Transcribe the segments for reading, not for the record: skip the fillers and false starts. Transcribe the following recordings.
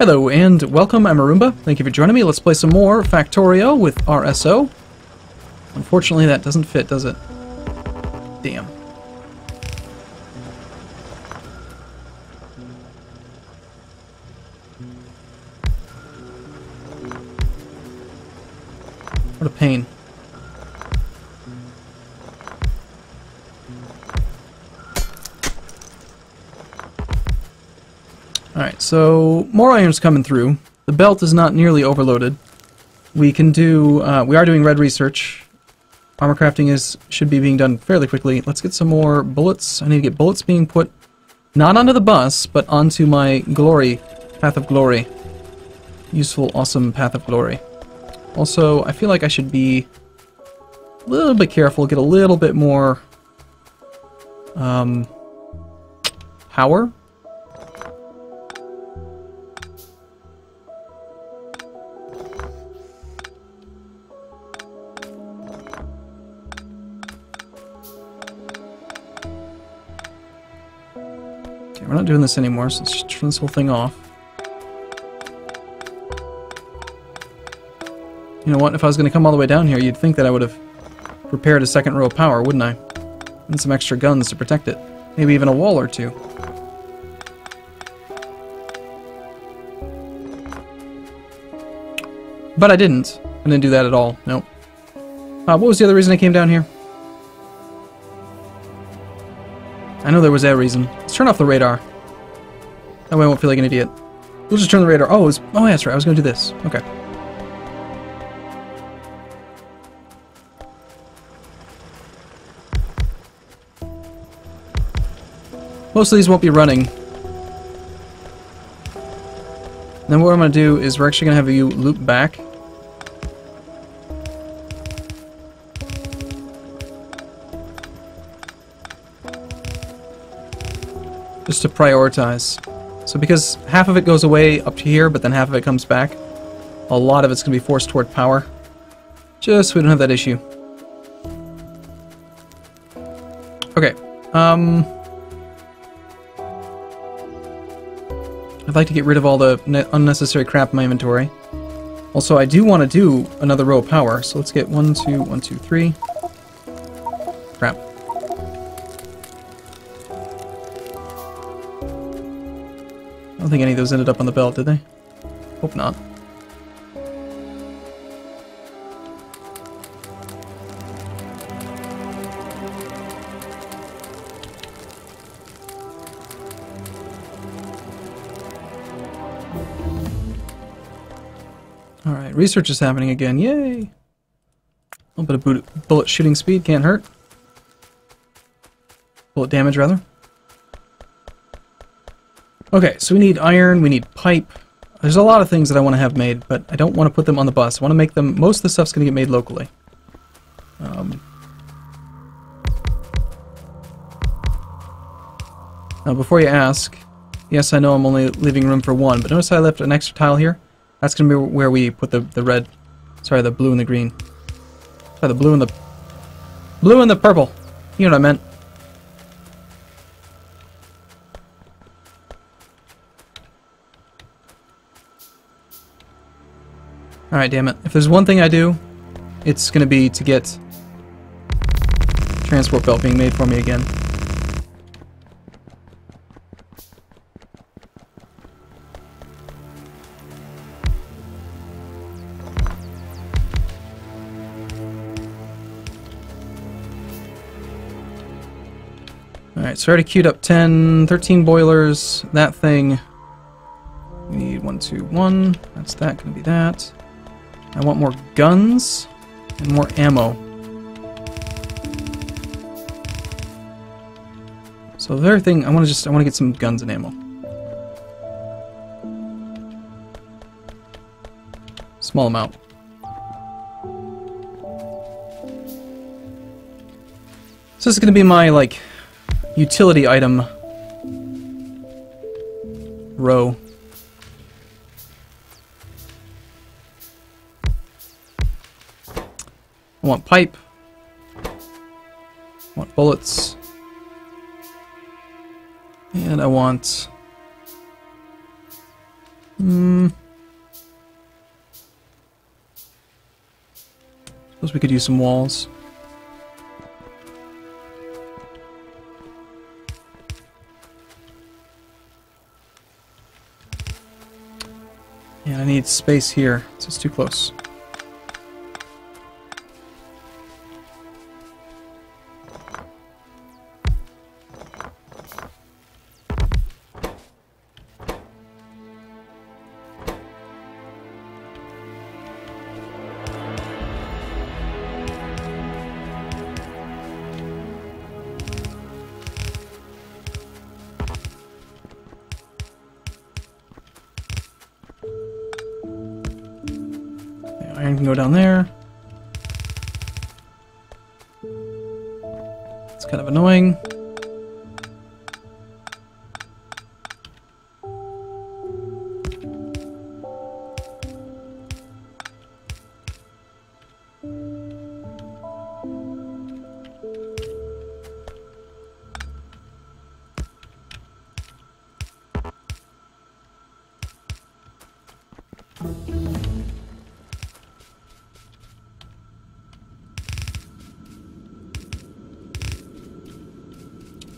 Hello and welcome, I'm Arumba. Thank you for joining me. Let's play some more Factorio with RSO. Unfortunately that doesn't fit, does it? Damn. What a pain. Alright, so more iron's coming through. The belt is not nearly overloaded. We can do, we are doing red research. Armor crafting should be being done fairly quickly. Let's get some more bullets. I need to get bullets being put, not onto the bus, but onto my glory, path of glory. Useful, awesome path of glory. Also, I feel like I should be a little bit careful, get a little bit more power. We're not doing this anymore, so let's just turn this whole thing off. You know what, if I was going to come all the way down here, you'd think that I would have prepared a second row of power, wouldn't I? And some extra guns to protect it. Maybe even a wall or two. But I didn't. I didn't do that at all, nope. What was the other reason I came down here? I know there was that reason. Let's turn off the radar. That way I won't feel like an idiot. We'll just turn the radar. Oh, oh that's right. I was going to do this. Okay. Most of these won't be running. Then what I'm going to do is we're actually going to have you loop back. Just to prioritize. So because half of it goes away up to here, but then half of it comes back, a lot of it's going to be forced toward power. Just so we don't have that issue. Okay. I'd like to get rid of all the unnecessary crap in my inventory. Also, I do want to do another row of power, so let's get 1, 2, 1, 2, 3. Crap. I don't think any of those ended up on the belt, did they? Hope not. Alright, research is happening again. Yay! A little bit of bullet shooting speed, can't hurt. Bullet damage, rather. Okay, so we need iron, we need pipe. There's a lot of things that I want to have made, but I don't want to put them on the bus. I want to make them... most of the stuff's going to get made locally. Now, before you ask... yes, I know I'm only leaving room for one, but notice how I left an extra tile here? That's going to be where we put the red... sorry, the blue and the green. Sorry, the blue and the... blue and the purple! You know what I meant. Alright, damn it. If there's one thing I do, it's going to be to get transport belt being made for me again. Alright, so I already queued up 13 boilers. That thing. We need 1, 2, 1. That's that. Going to be that. I want more guns and more ammo. So the very thing I want to get some guns and ammo. Small amount. So this is going to be my like utility item row. I want pipe. I want bullets. And I want... Suppose we could use some walls. And I need space here, so it's too close. Iron can go down there. It's kind of annoying.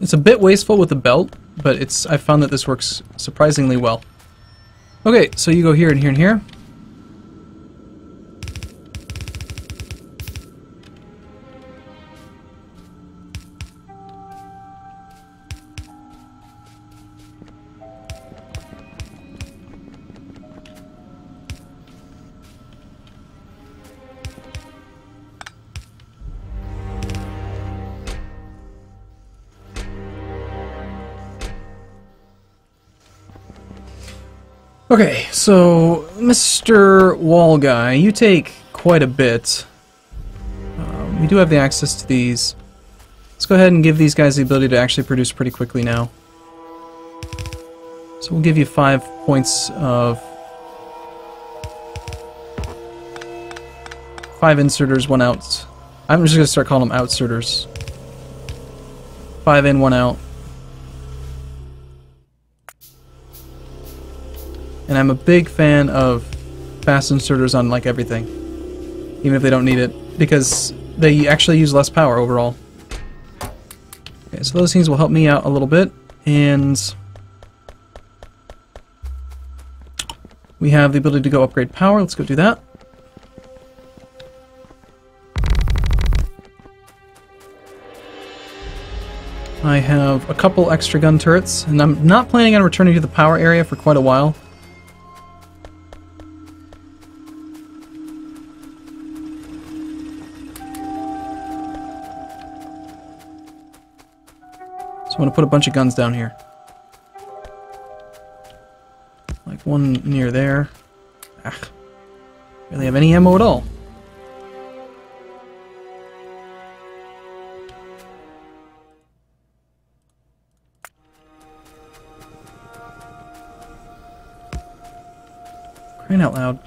It's a bit wasteful with the belt, but I found that this works surprisingly well. Okay, so you go here and here and here. Okay, so Mr. Wall Guy, you take quite a bit. We do have the access to these. Let's go ahead and give these guys the ability to actually produce pretty quickly now. So we'll give you 5 points of... 5 inserters, 1 out. I'm just going to start calling them outserters. 5 in, 1 out. And I'm a big fan of fast inserters on like everything, even if they don't need it, because they actually use less power overall. Okay, so those things will help me out a little bit, and we have the ability to go upgrade power. Let's go do that. I have a couple extra gun turrets, and I'm not planning on returning to the power area for quite a while. I'm going to put a bunch of guns down here. Like one near there. Ugh. Barely have any ammo at all. Crying out loud.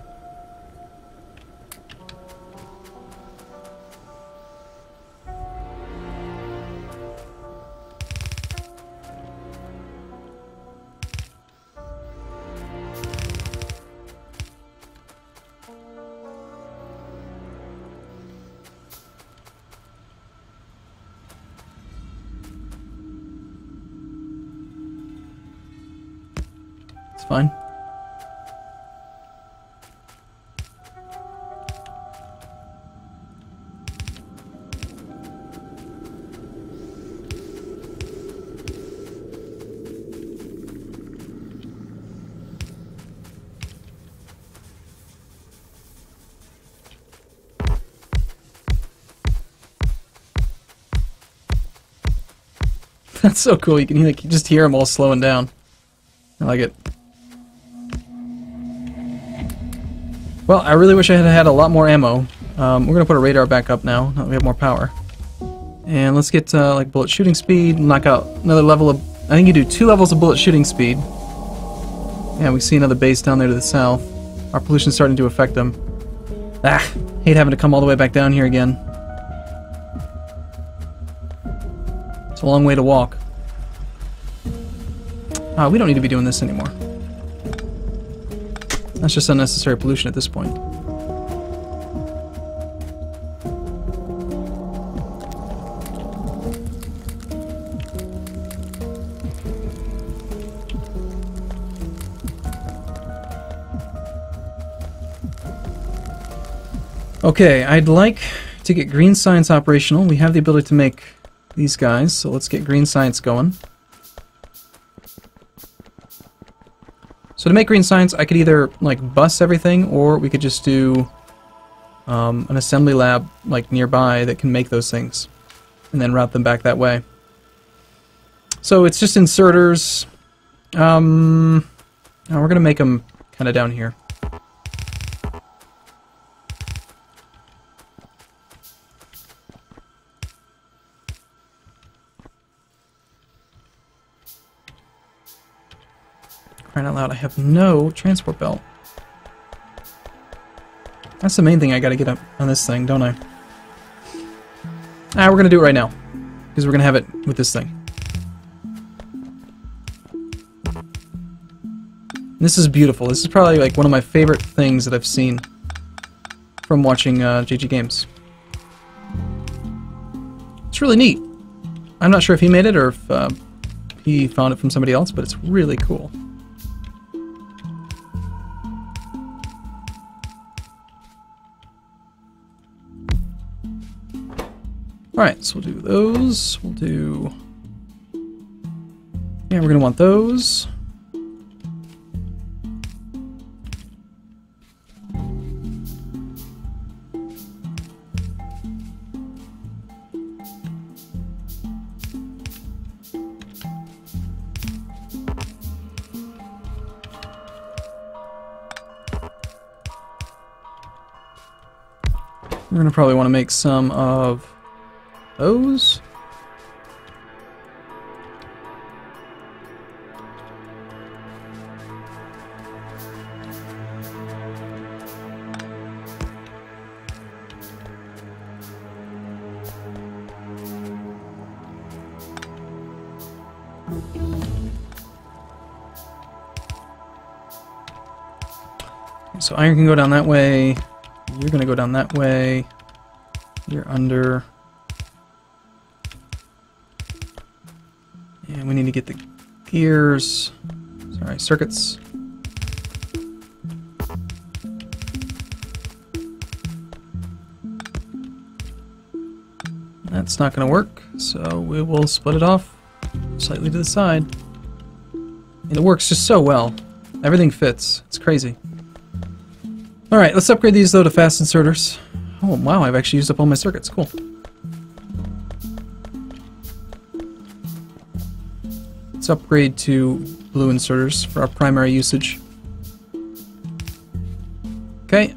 Fine. That's so cool. You can like just hear them all slowing down. I like it. Well, I really wish I had had a lot more ammo. We're going to put a radar back up now, now that we have more power. And let's get like bullet shooting speed, knock out another level of... I think you do 2 levels of bullet shooting speed. Yeah, we see another base down there to the south. Our pollution's starting to affect them. Ah, hate having to come all the way back down here again. It's a long way to walk. We don't need to be doing this anymore. That's just unnecessary pollution at this point. Okay, I'd like to get green science operational. We have the ability to make these guys, so let's get green science going. So to make green science, I could either like bus everything, or we could just do an assembly lab like nearby that can make those things, and then route them back that way. So it's just inserters. We're gonna make them kind of down here. Crying out loud, I have no transport belt. That's the main thing I gotta get up on this thing, don't I? Ah, we're gonna do it right now, because we're gonna have it with this thing. This is beautiful. This is probably like one of my favorite things that I've seen from watching GG Games. It's really neat. I'm not sure if he made it or if he found it from somebody else, but it's really cool. Alright, so we'll do those. We'll do... yeah, we're gonna want those. We're gonna probably want to make some of those. So iron can go down that way. You're gonna go down that way. You're under. And we need to get the gears. Sorry, circuits. That's not gonna work, so we will split it off slightly to the side. And it works just so well. Everything fits. It's crazy. Alright, let's upgrade these though to fast inserters. Oh wow, I've actually used up all my circuits, cool. Let's upgrade to blue inserters for our primary usage. Okay,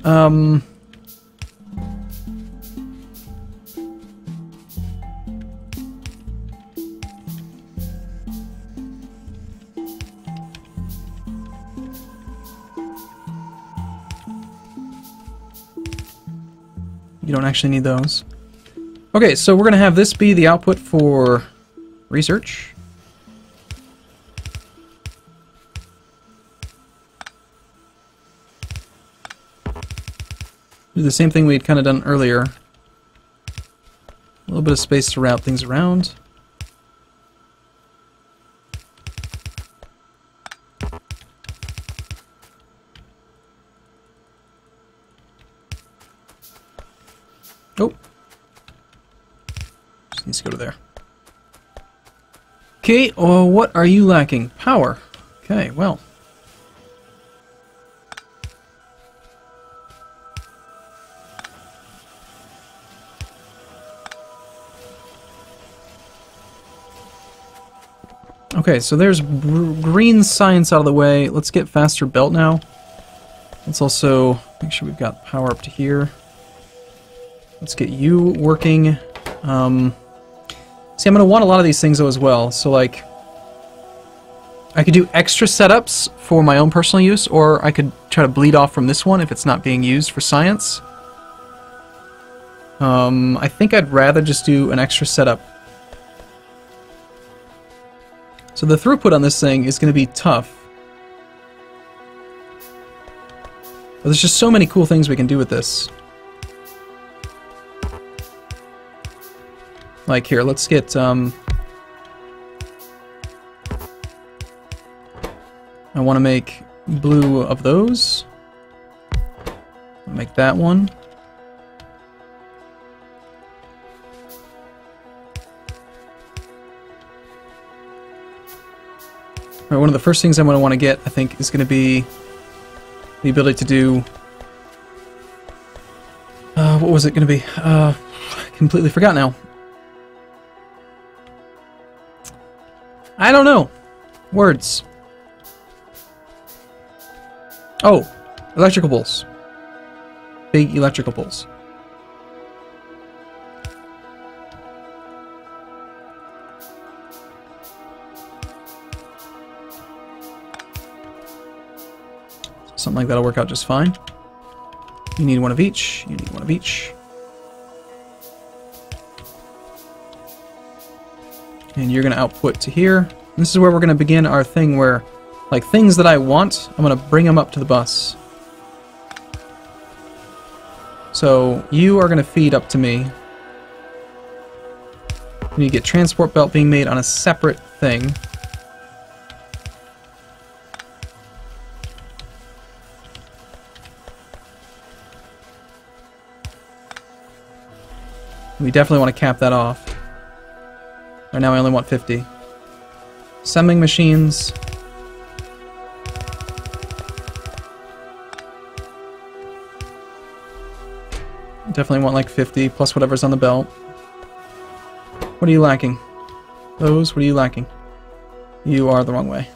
you don't actually need those. Okay, so we're gonna have this be the output for research. Do the same thing we had kind of done earlier. A little bit of space to route things around. Oh, just needs to go to there. Okay, oh, what are you lacking? Power. Okay, well. Okay, so there's green science out of the way. Let's get faster belt now. Let's also make sure we've got power up to here. Let's get you working. See, I'm going to want a lot of these things though as well. So like, I could do extra setups for my own personal use, or I could try to bleed off from this one if it's not being used for science. I think I'd rather just do an extra setup. So the throughput on this thing is going to be tough. But there's just so many cool things we can do with this. Like here, let's get, I want to make blue of those. Make that one. Right, one of the first things I'm going to want to get, I think, is going to be the ability to do... what was it going to be? Completely forgot now. I don't know. Words. Oh, electrical bolts. Big electrical bolts. Something like that'll work out just fine. You need one of each. You need one of each. And you're going to output to here. And this is where we're going to begin our thing where, like, things that I want, I'm going to bring them up to the bus. So you are going to feed up to me. You need to get transport belt being made on a separate thing. We definitely want to cap that off. Right now I only want 50. Semming machines. Definitely want like 50 plus whatever's on the belt. What are you lacking? Those, what are you lacking? You are the wrong way.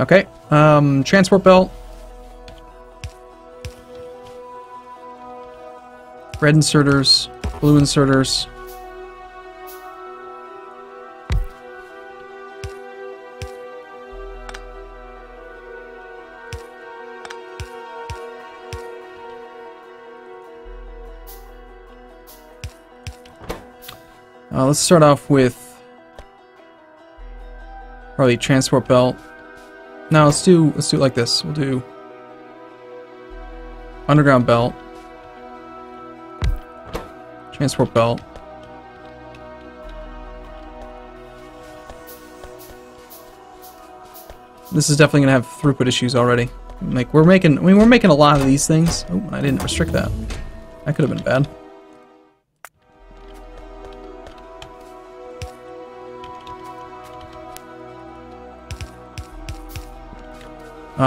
Okay. Transport belt. Red inserters, blue inserters. Let's start off with probably transport belt. Now let's do it like this. We'll do underground belt. Transport belt. This is definitely gonna have throughput issues already. Like we're making a lot of these things. Oh, I didn't restrict that. That could have been bad.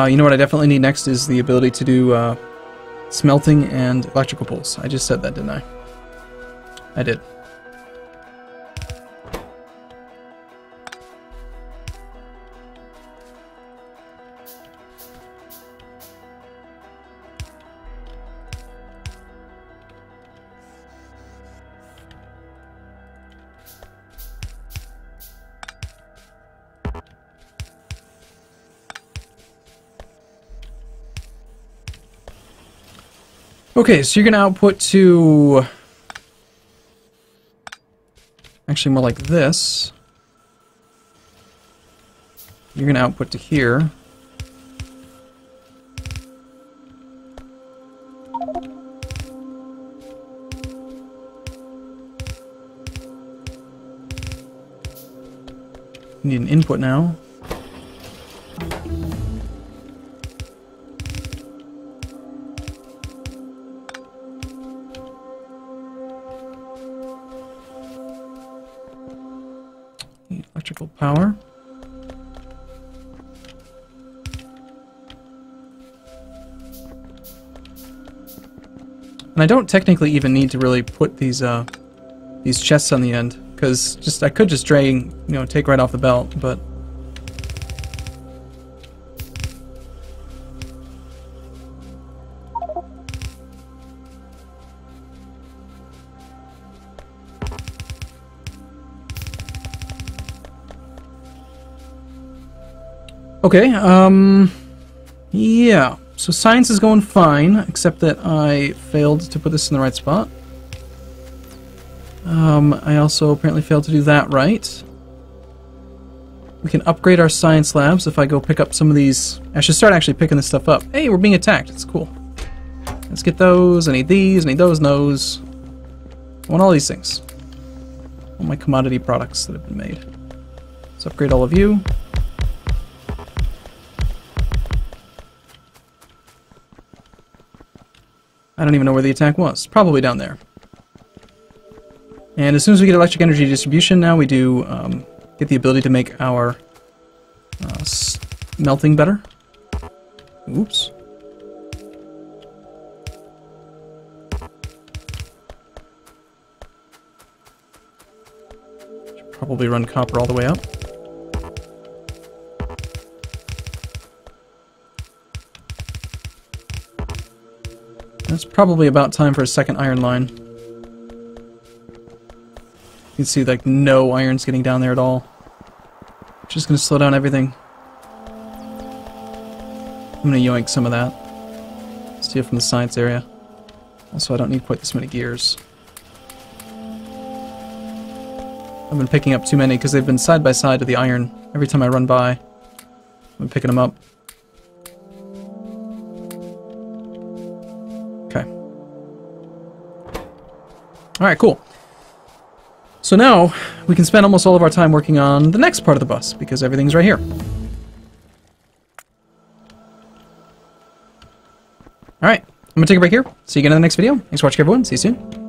You know what I definitely need next is the ability to do smelting and electrical pulse. I just said that, didn't I? I did. Okay, so you're going to output to... Actually, more like this. You're going to output to here. You need an input now. Electrical power. And I don't technically even need to really put these chests on the end, because I could just drag, you know, take right off the belt, but okay, yeah. So science is going fine, except that I failed to put this in the right spot. I also apparently failed to do that right. We can upgrade our science labs if I go pick up some of these. I should start actually picking this stuff up. Hey, we're being attacked. It's cool. Let's get those. I need these. I need those. Those. I want all these things. All my commodity products that have been made. Let's upgrade all of you. I don't even know where the attack was. Probably down there. And as soon as we get electric energy distribution now, we do get the ability to make our melting better. Oops. Should probably run copper all the way up. That's probably about time for a second iron line. You can see like no irons getting down there at all. Just gonna slow down everything. I'm gonna yoink some of that. Steal from the science area. Also, I don't need quite this many gears. I've been picking up too many because they've been side by side to the iron. Every time I run by, I've been picking them up. Alright, cool. So now, we can spend almost all of our time working on the next part of the bus, because everything's right here. Alright, I'm gonna take a break here. See you again in the next video. Thanks for watching, everyone. See you soon.